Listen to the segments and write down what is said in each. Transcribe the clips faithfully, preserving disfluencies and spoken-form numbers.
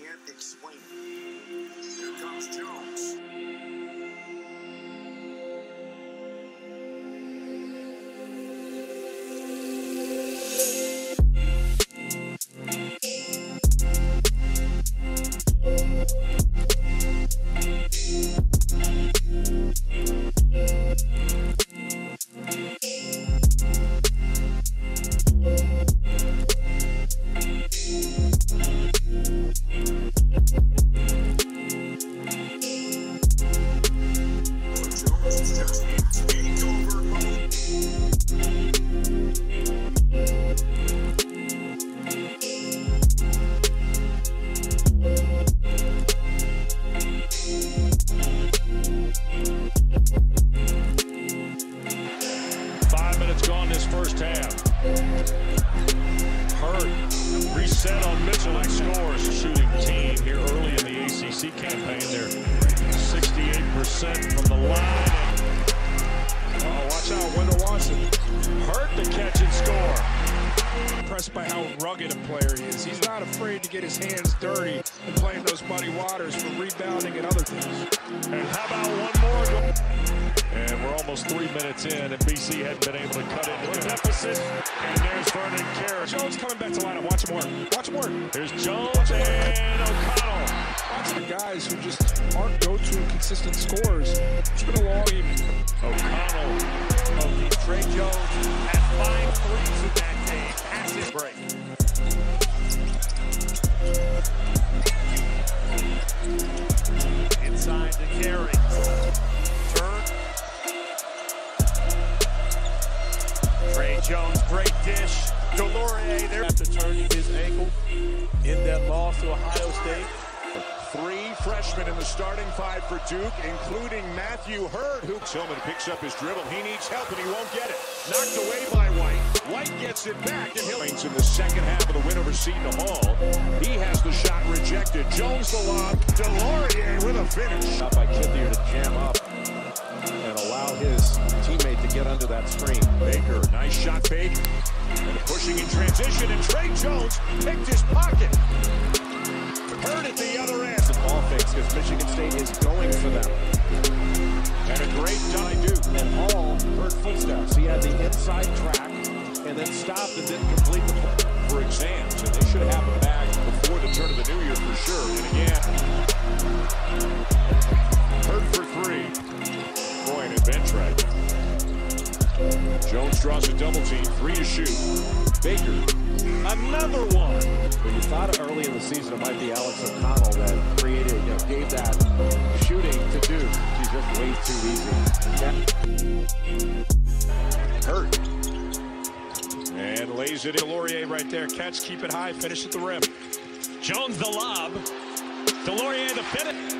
can't explain it. Here comes Jones. Keep it high, finish at the rim. Jones the lob. DeLaurier the finish.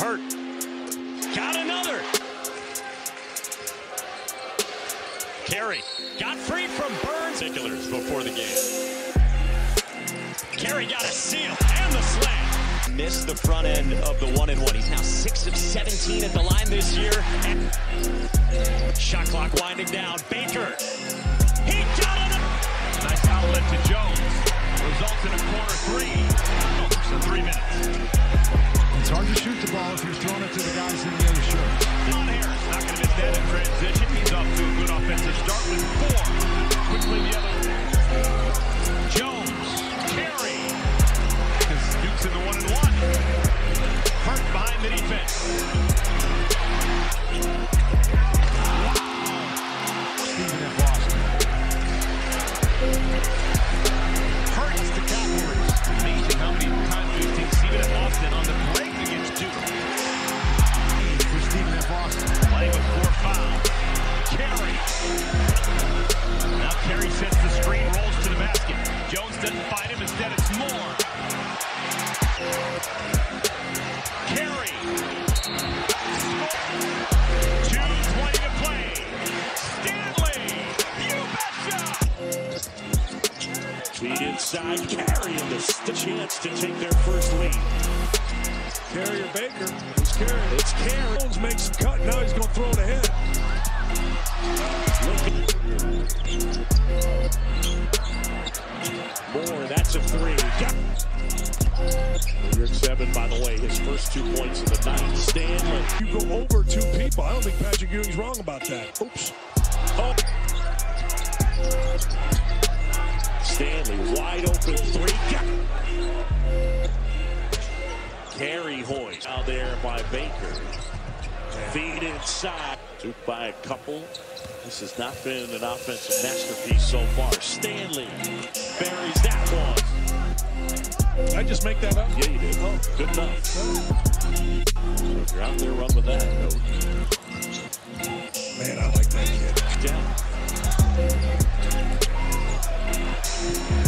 Hurt. Got another. Carey got free from Burns. Particulars before the game. Carey got a seal and the slam. Missed the front end of the one and one. He's now six of seventeen at the line this year. Shot clock winding down. Baker. He got it. Nice outlet to Jones. Results in a corner three. Oh, so three minutes. It's hard to shoot the ball if you're throwing it to the guys in the other shirt. John Harris not going to miss that in transition. He's off to a good offensive start with four. Quickly the other. Jones. Carey. Because Duke's in the one and one. Hurt behind the defense. Hurts the Cowboys. Amazing how many times we've seen Stephen F. Austin on the break against Duke. For Stephen F. Austin. Playing with four fouls. Carey. Now Carey sets the screen, rolls to the basket. Jones doesn't find him, instead it's Moore. Carey. two twenty to play. Feed inside, Carey and the chance to take their first lead. Carey or Baker? It's Carey. It's Carey. Jones makes a cut, now he's going to throw it ahead. Look at Moore, that's a three. We're seven, by the way, his first two points of the night. Stanley. You go over two people. I don't think Patrick Ewing's wrong about that. Oops. Oh. Stanley, wide open three. Carey Hoyt out there by Baker. Feed inside. Duke by a couple. This has not been an offensive masterpiece so far. Stanley buries that one. Did I just make that up? Yeah, you did. Oh, good enough. So if you're out there, run with that. Man, I like that kid. Yeah.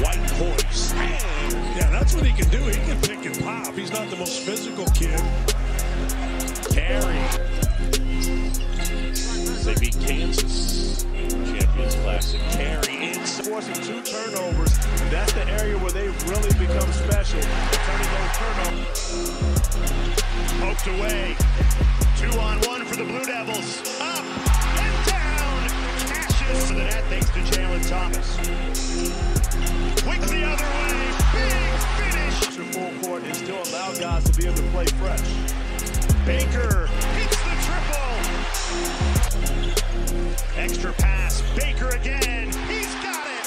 White horse. Yeah, that's what he can do. He can pick and pop. He's not the most physical kid. Carey. They beat Kansas Champions Classic. Carey is forcing two turnovers. That's the area where they really become special. Tony goes turnover. Poked away. Two on one for the Blue Devils. Up and down. Cashes to the net thanks to Jalen Thomas. Quick the other way. Big finish. To full court and still allow guys to be able to play fresh. Baker hits the triple. Extra pass. Baker again. He's got it.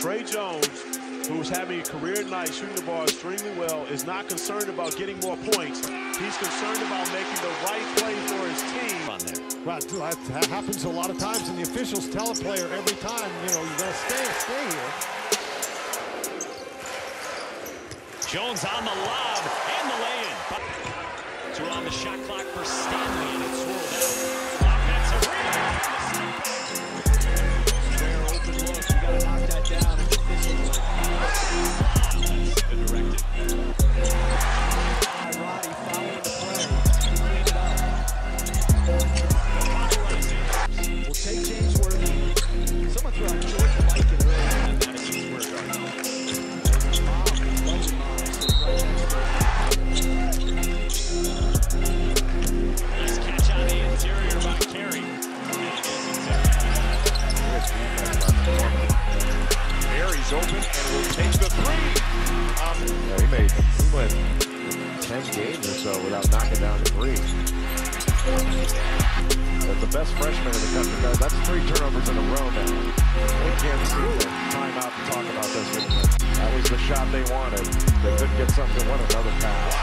Tre Jones, who's having a career night shooting the ball extremely well, is not concerned about getting more points. He's concerned about making the right play for his team. On there. Right, that happens a lot of times, and the officials tell a player every time, you know, you gotta stay, stay here. Jones on the lob and the lay-in. Two on the shot clock for Stanley, and it's swirled out. Offensive rebound. Rare open look. You got to knock that down. It's official. The directive. Roddy following the play. He cleaned it up. We'll take James Worthy. Someone threw out George White in early. And that is his work. Open and will take the three. Um, yeah, he made he went ten games or so without knocking down a three. But the best freshman in the country, guys. That's three turnovers in a row now. They can't see it. Time out to talk about this. That was the shot they wanted. They couldn't get something. What another pass.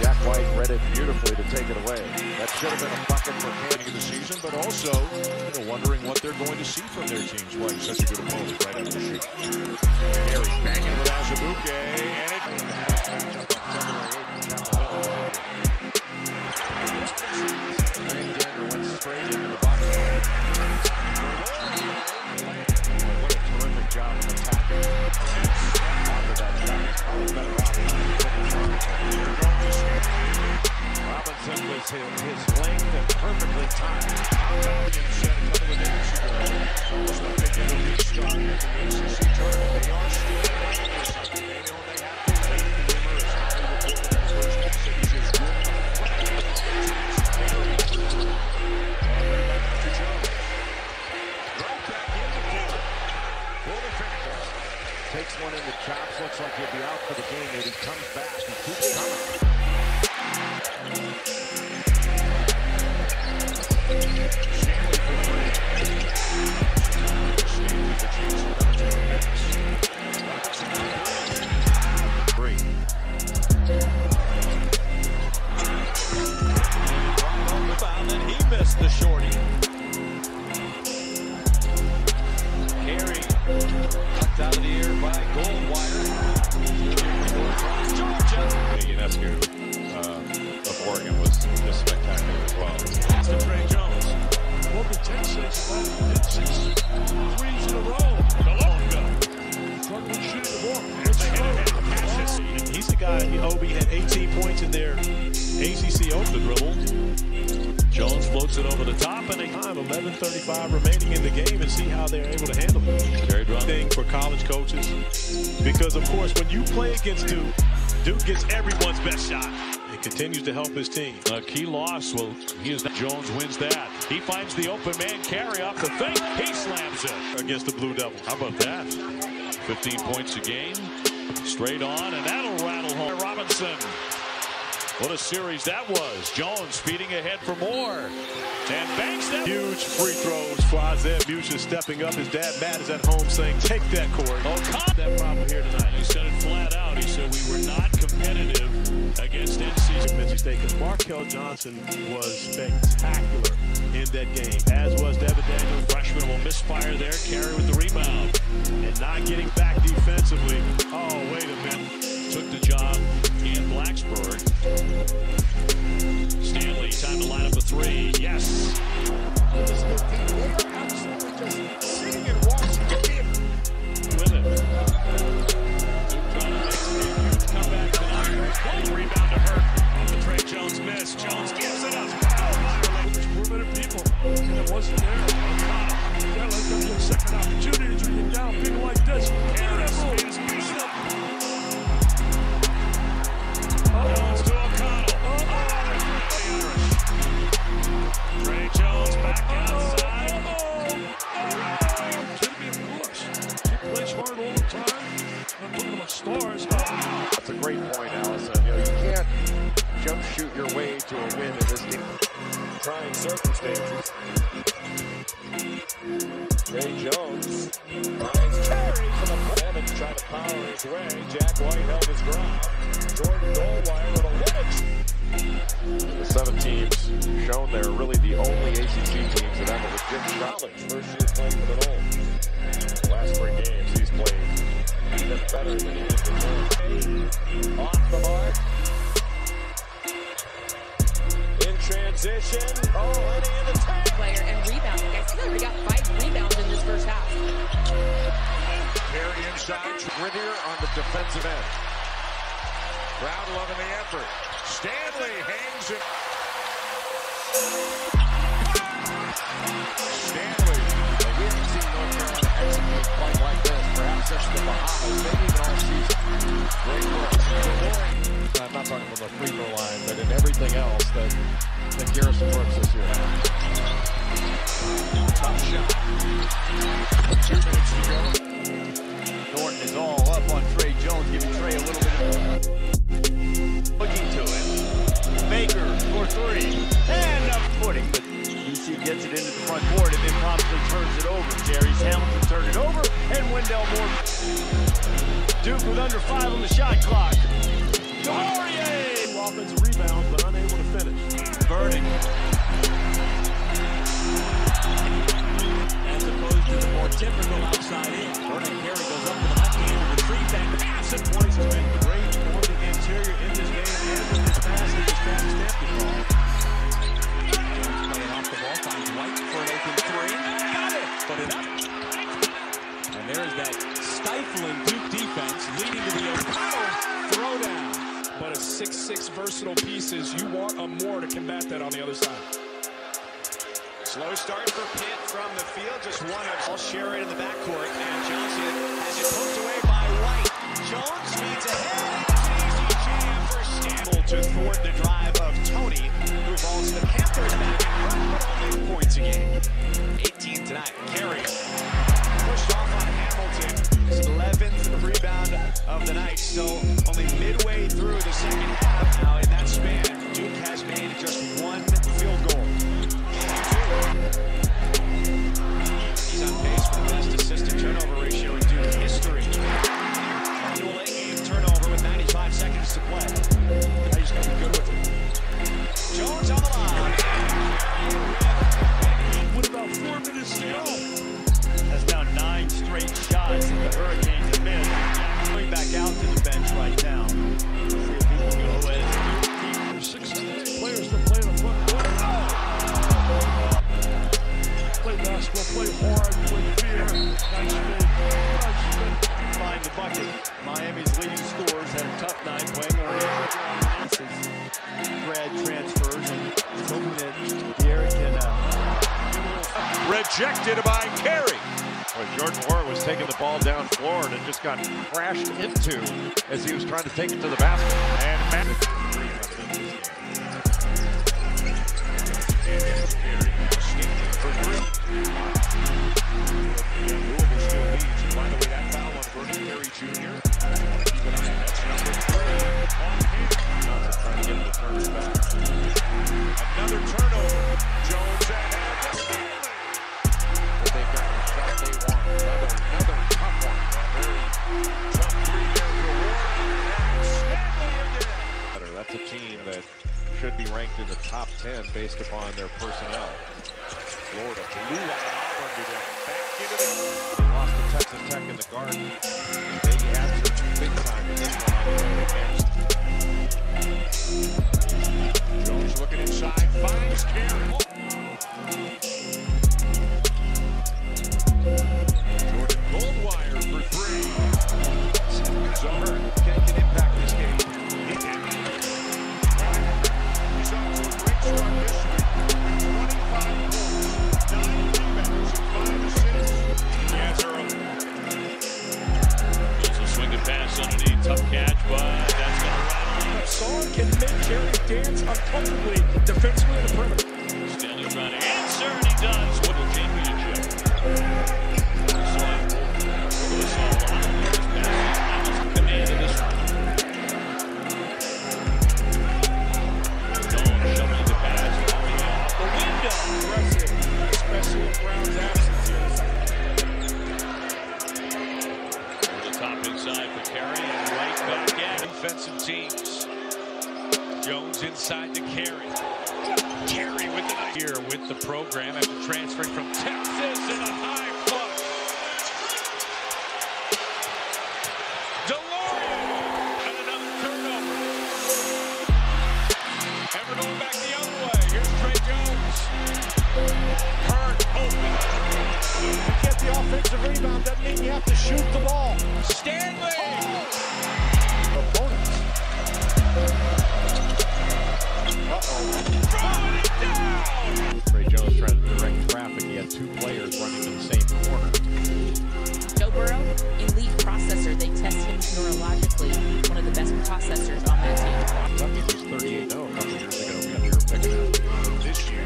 Jack White read it beautifully to take it away. That should have been a bucket for Kansas this season, but also you know, wondering what they're going to see from their teams playing such a good opponent right after the shoot. Harry banging with Azubuoke, and it. Van went straight into the bucket. What a terrific job of attacking. After that shot, Robinson was his, his length and perfectly timed. Takes one in the chops, looks like he'll be out for the game, and he comes back. He keeps coming. The shorty. Carey knocked out of the air by Goldwire. Georgia. Ionescu uh, of Oregon was just spectacular as well. That's to Tre Jones. Over Texas. Six threes in a row. DeLaurier. Struggling shooting the ball. Cashes. And he's the guy. Obi had eighteen points in their A C C Open dribble. Jones floats it over the top, and they time eleven thirty-five remaining in the game, and see how they're able to handle it. Very good thing for college coaches, because of course when you play against Duke, Duke gets everyone's best shot. He continues to help his team. A key loss. Well, he is. Jones wins that. He finds the open man. Carey off the fake. He slams it against the Blue Devils. How about that? fifteen points a game. Straight on, and that'll rattle home. Robinson. What a series that was. Jones feeding ahead for more. And banks that. Huge free throws for Isaiah Bush is stepping up. His dad, Matt, is at home saying, take that, Corey. O'Connell. That problem here tonight. He said it flat out. He said we were not competitive against N C State. Because Markel Johnson was spectacular in that game. As was Devin Daniel. Freshman will misfire there. Carey with the rebound. And not getting back defensively. Oh, wait a minute. Took the job in Blacksburg. Stanley, time to line up a three. Yes. With it. Duke trying to make a huge comeback tonight. One rebound to Hurt. The Tre Jones miss. Jones gives it up. Oh, there's four minute people. And it wasn't there. You gotta let them get second opportunities when you're down people like this. And that's the speed is beating up. Jones to O'Connell. Oh, oh, Tre Jones back outside. Should be a push. She plays hard all the time. I'm looking at stars. That's a great point, Allison. You know, you can't jump shoot your way to a win in this game. Trying circumstances. Tre Jones finds Carey for the Devin trying to power his way. Jack White held his ground. Jordan Moore with a wedge. The seven teams shown they're really the only A C C teams that have a legit challenge. First year playing with it all. The last three games he's played even better than he did before. Off the mark. In transition. Oh, and he in the tag. Player and rebound. Guys, he already got five rebounds in this first half. Carey inside. Grittier on the defensive end. Crowd loving the effort. Stanley hangs it. Stanley. Well, we haven't seen North Carolina execute quite like this. Perhaps that's the Bahamas. Maybe even all season. Great work. I'm not talking about the free throw line, but in everything else that, that Garrison works this year. Tough shot. Two minutes to go. Norton is all up on Tre Jones, giving Tre a little bit of... Looking to it. Baker for three. And up footing. But U C gets it into the front court and then promptly turns it over. Jerry's Hamilton turned it over. And Wendell Moore. Duke with under five on the shot clock. DeLaurier! Two offensive rebounds, but unable to finish. Vernon. As opposed to the more typical outside in. Vernon Carey goes up to the left hand and retrieves that pass and points to it. Interior in this game, and it's fast, it's fast, it's fast, Jones playing off the ball, finds White for an open three. Got it! But enough. And there's that stifling Duke defense leading to the O'Connell throwdown. But a six six versatile piece is you want a more to combat that on the other side. Slow start for Pitt from the field, just one of all share it in the backcourt, and Johnson has it poked away by White. Jones feeds ahead. To thwart the drive of Tony, who balls the Panthers back in front, only points a game. eighteen tonight. Carey pushed off on Hamilton. His eleventh rebound of the night. So only midway through the second half now in that span, Duke has made just one field goal. He's on pace for the best assist to turnover ratio in Duke history. Dual eight-game turnover with ninety-five seconds to play. Jones on the line. With about four minutes to go. That's now nine straight shots that the Hurricanes have missed. Going back out to the bench right now. See if he can go away. There's sixteen players that play in the front court. Oh! Play basketball, play hard, play fear. Nice big, nice find the bucket. Miami's leading scorers had a tough night playing around. Grad transfers and hoping that Gary can uh... Rejected by Carey. Well, Jordan Moore was taking the ball down floor and it just got crashed into as he was trying to take it to the basket. And Based upon their personnel. Florida blew out Auburn today. Back into the they lost to Texas Tech in the Garden. They had some big time in this one. Jones looking inside, finds Carey. Jordan Goldwire for three. So Hurt can impact this game. Can make Carey dance uncomfortably defensively in the perimeter. Stanley trying to answer, and he does. What a championship. Jones shoving the pass off the window. Aggressive, especially Brown's absence. The top inside for Carey, and right back at defensive teams. Jones inside to Carey. Carey with the here with the program after transferring from Texas in a high flush. DeLaurier and another turnover. Ever going back the other way. Here's Tre Jones. Hurt open. To get the offensive rebound, that means you have to shoot the ball. Stanley. Oh. Opponents. Uh-oh. Tre Jones trying to direct traffic. He had two players running in the same corner. Joe Burrow, elite processor. They test him neurologically. One of the best processors on that team. Kentucky was thirty-eight oh a couple years ago. We were picking up this year.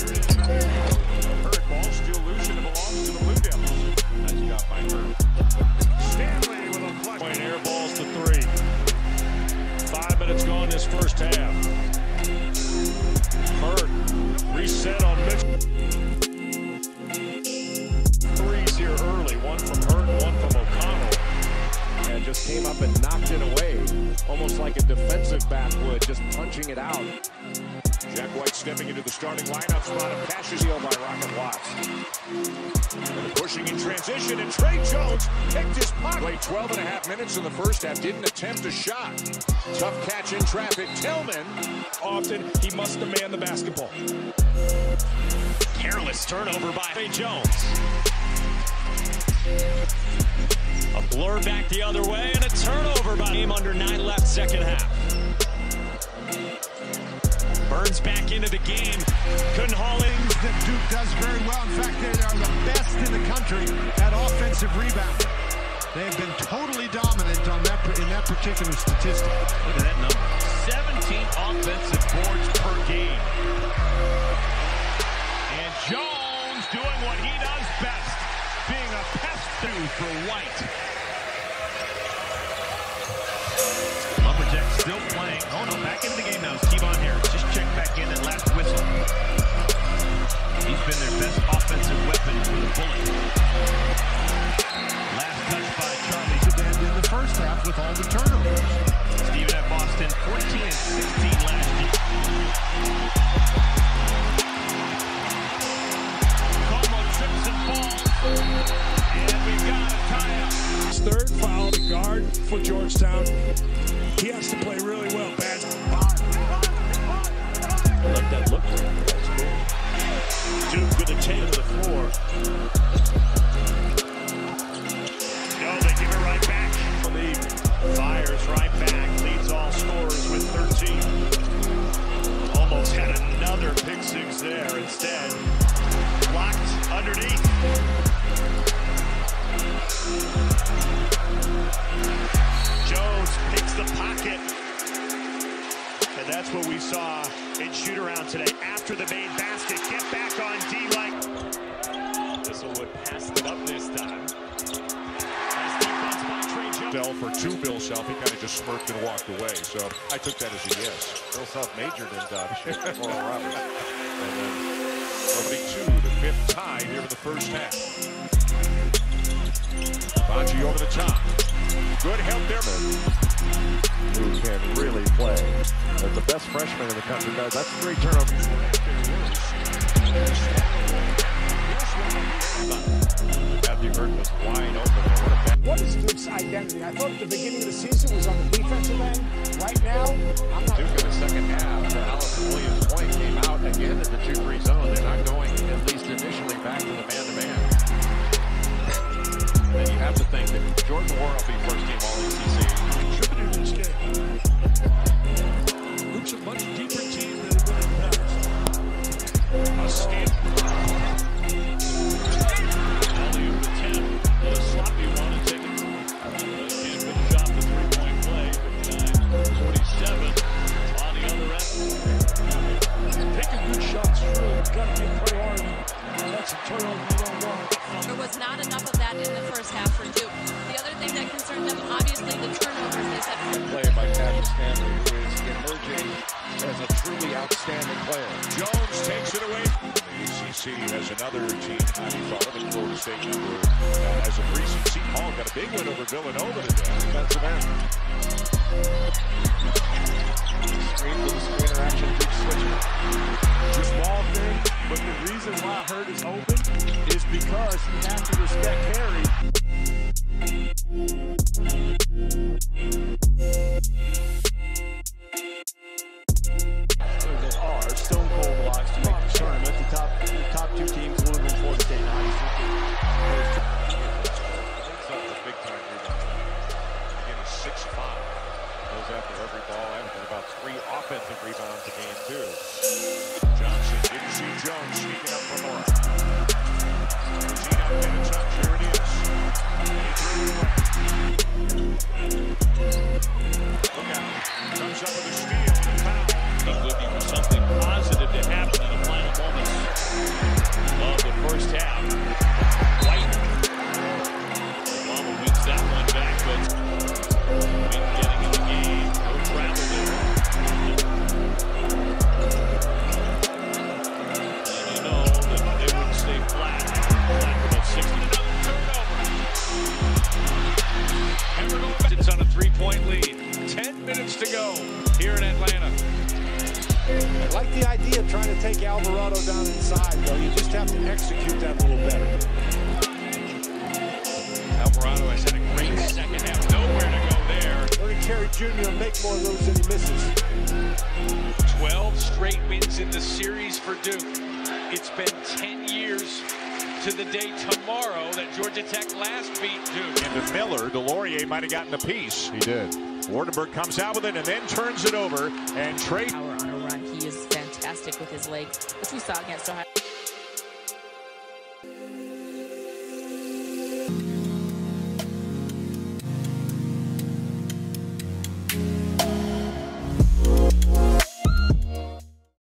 Hurt ball still loose, and it belongs to the Blue Devils. Nice job by Hurt. Stanley with a clutch. Point air balls to three. Five minutes gone this first half. Hurt, reset on Michigan. Threes here early, one from Hurt, one from O'Connell. And just came up and knocked it away, almost like a defensive back would, just punching it out. Jack White stepping into the starting lineup spot of Cassius Hill by Rocket Watts. And pushing in transition, and Tre Jones picked his pocket. Played twelve and a half minutes in the first half, didn't attempt a shot. Tough catch in traffic. Tillman, often he must demand the basketball. Careless turnover by Faye Jones. A blur back the other way, and a turnover by him under nine left second half. Burns back into the game. Couldn't haul in. That Duke does very well. In fact, they are the best in the country at offensive rebounding. They have been totally dominant on that in that particular statistic. Look at that number. seventeen offensive boards per game. And Jones doing what he does best, being a pest through for White. Lumberjack still playing. Oh no, back into the game now. Keep on here. Just check back in at last whistle. He's been their best offensive weapon with a bullet. Last touch by Charlie. In the first half with all the turnovers. Steven at Boston, fourteen and sixteen last year. Como trips and falls. And we've got a tie-up. His third foul, the guard for Georgetown. He has to play really well. Bad. I like that look. Duke with a chain to the floor. No, they give it right back. Fires right back. that's what we saw in shoot-around today. After the main basket, get back on D like. Thistlewood passed it up this time. Bell for two, Bill South. He kind of just smirked and walked away. So I took that as a yes. Bill South majored in Dodge. Roberts. And then seventy-two, the fifth tie here in the first half. Baji over the top. Good help there. Who can really play? As the best freshman in the country does. That's a great turnover. Matthew Hurt was wide open. What is Duke's identity? I thought at the beginning of the season was on the defensive end. Right now, I'm not... Duke in the second half, Alex Williams' point came out again in the two three zone. They're not going, at least initially, back to the man-to-man. And you have to think that Jordan Moore will be first-team All-A C C. Contributed in this game. Duke's a much deeper team than it was in the past. A skip. Value with ten. A sloppy one. There was not enough of that in the first half for Duke. The other thing that concerned them, obviously, the turnovers they set. The play by Patrick Stanley is emerging as a truly outstanding player. Jones takes it away. The A C C has another team. I thought of the Florida State number uh, as a recent. Seton Hall got a big win over Villanova today. That's an screen for the screener action. Duke switching. Just ball thing. But the reason why Hurt is open is because you have to respect Carey. They are stone cold blocks to make the tournament. The top, the top two teams will have been Florida State and Ohio State. That's a big time rebound. Again, a six five. Goes after every ball, averaging about three offensive rebounds a game, too. Johnson didn't see Jones sneaking up for more. Is he not going to touch? Here it is. Look out. Comes up with a steal and a foul. He's looking for something positive to happen in the final moments of the first half. White. Obama wins that one back, but been getting in the game. No travel there. Stay flat. Flat sixty. Another turnover. It's on a three-point lead. Ten minutes to go here in Atlanta. I like the idea of trying to take Alvarado down inside, though. You just have to execute that a little better. Alvarado has had a great second half. Nowhere to go there. Vernon Carey Junior make more of those than he misses. Twelve straight wins in the series for Duke. It's been ten years to the day tomorrow that Georgia Tech last beat Duke. And to Miller, DeLaurier might have gotten a piece. He did. Wardenberg comes out with it and then turns it over. And Tre. Power on a run. He is fantastic with his legs, which we saw against Ohio State.